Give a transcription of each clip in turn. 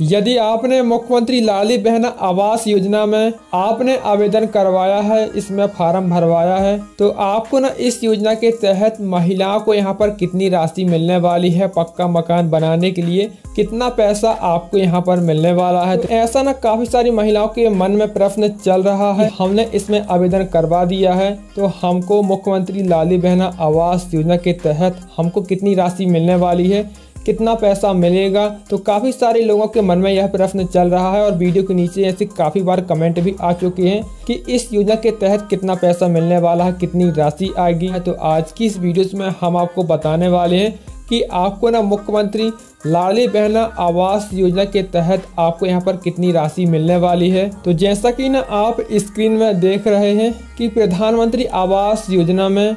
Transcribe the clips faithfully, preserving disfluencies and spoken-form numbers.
यदि आपने मुख्यमंत्री लाड़ली बहना आवास योजना में आपने आवेदन करवाया है, इसमें फॉर्म भरवाया है, तो आपको ना इस योजना के तहत महिलाओं को यहाँ पर कितनी राशि मिलने वाली है, पक्का मकान बनाने के लिए कितना पैसा आपको यहाँ पर मिलने वाला है। तो ऐसा ना काफी सारी महिलाओं के मन में प्रश्न चल रहा है, हमने इसमें आवेदन करवा दिया है तो हमको मुख्यमंत्री लाड़ली बहना आवास योजना के तहत हमको कितनी राशि मिलने वाली है, कितना पैसा मिलेगा। तो काफ़ी सारे लोगों के मन में यह प्रश्न चल रहा है और वीडियो के नीचे ऐसे काफ़ी बार कमेंट भी आ चुके हैं कि इस योजना के तहत कितना पैसा मिलने वाला है, कितनी राशि आएगी। तो आज की इस वीडियो में हम आपको बताने वाले हैं कि आपको ना मुख्यमंत्री लाड़ली बहना आवास योजना के तहत आपको यहाँ पर कितनी राशि मिलने वाली है। तो जैसा कि ना आप स्क्रीन में देख रहे हैं कि प्रधानमंत्री आवास योजना में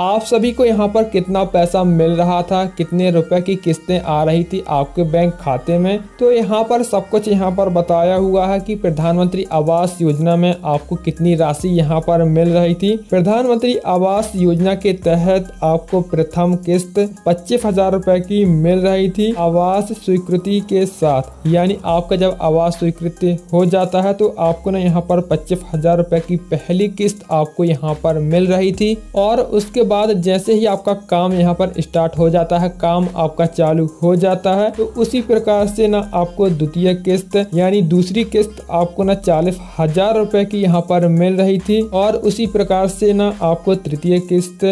आप सभी को यहाँ पर कितना पैसा मिल रहा था, कितने रुपए की किस्तें आ रही थी आपके बैंक खाते में। तो यहाँ पर सब कुछ यहाँ पर बताया हुआ है कि प्रधानमंत्री आवास योजना में आपको कितनी राशि यहाँ पर मिल रही थी। प्रधानमंत्री आवास योजना के तहत आपको प्रथम किस्त पच्चीस हजार रुपए की मिल रही थी आवास स्वीकृति के साथ। यानी आपका जब आवास स्वीकृत हो जाता है तो आपको ना यहाँ पर पच्चीस हजार रुपए की पहली किस्त आपको यहाँ पर मिल रही थी। और उसके बाद जैसे ही आपका काम यहाँ पर स्टार्ट हो जाता है, काम आपका चालू हो जाता है, तो उसी प्रकार से ना आपको द्वितीय किस्त यानी दूसरी किस्त आपको ना चालीस हजार रुपए की यहाँ पर मिल रही थी। और उसी प्रकार से ना आपको तृतीय किस्त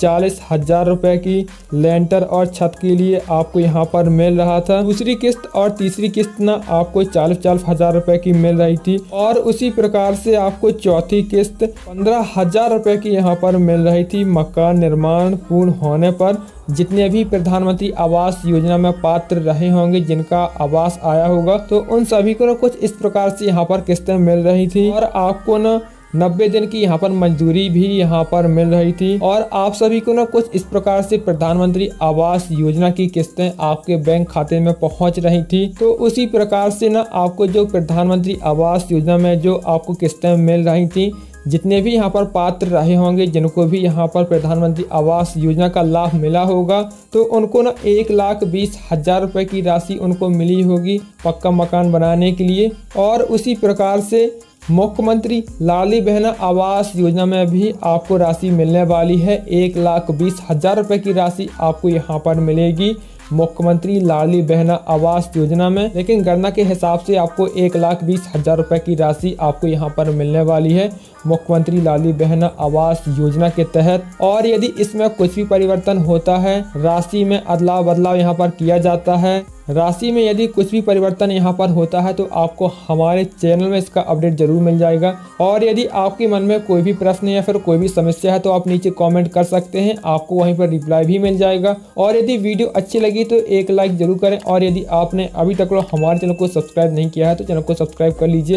चालीस हजार रुपए की लेंटर और छत के लिए आपको यहाँ पर मिल रहा था। दूसरी किस्त और तीसरी किस्त ना आपको चालीस चालीस हजार रुपए की मिल रही थी। और उसी प्रकार से आपको चौथी किस्त पंद्रह हजार रुपए की यहाँ पर मिल रही थी मकान निर्माण पूर्ण होने पर। जितने भी प्रधानमंत्री आवास योजना में पात्र रहे होंगे, जिनका आवास आया होगा, तो उन सभी को ना कुछ इस प्रकार से यहाँ पर किस्तें मिल रही थी। और आपको न नब्बे दिन की यहाँ पर मजदूरी भी यहाँ पर मिल रही थी। और आप सभी को ना कुछ इस प्रकार से प्रधानमंत्री आवास योजना की किस्तें आपके बैंक खाते में पहुंच रही थी। तो उसी प्रकार से ना आपको जो प्रधानमंत्री आवास योजना में जो आपको किस्तें मिल रही थी, जितने भी यहाँ पर पात्र रहे होंगे, जिनको भी यहाँ पर प्रधानमंत्री आवास योजना का लाभ मिला होगा, तो उनको ना एक लाख बीस हजार रुपये की राशि उनको मिली होगी पक्का मकान बनाने के लिए। और उसी प्रकार से मुख्यमंत्री लाड़ली बहना आवास योजना में भी आपको राशि मिलने वाली है। एक लाख बीस हजार रुपये की राशि आपको यहाँ पर मिलेगी मुख्यमंत्री लाड़ली बहना आवास योजना में। लेकिन गणना के हिसाब से आपको एक लाख बीस हजार रुपये की राशि आपको यहाँ पर मिलने वाली है मुख्यमंत्री लाड़ली बहना आवास योजना के तहत। और यदि इसमें कुछ भी परिवर्तन होता है, राशि में अदला बदलाव यहाँ पर किया जाता है, राशि में यदि कुछ भी परिवर्तन यहाँ पर होता है, तो आपको हमारे चैनल में इसका अपडेट जरूर मिल जाएगा। और यदि आपके मन में कोई भी प्रश्न या फिर कोई भी समस्या है तो आप नीचे कमेंट कर सकते हैं, आपको वहीं पर रिप्लाई भी मिल जाएगा। और यदि वीडियो अच्छी लगी तो एक लाइक जरूर करें। और यदि आपने अभी तक हमारे चैनल को सब्सक्राइब नहीं किया है तो चैनल को सब्सक्राइब कर लीजिए।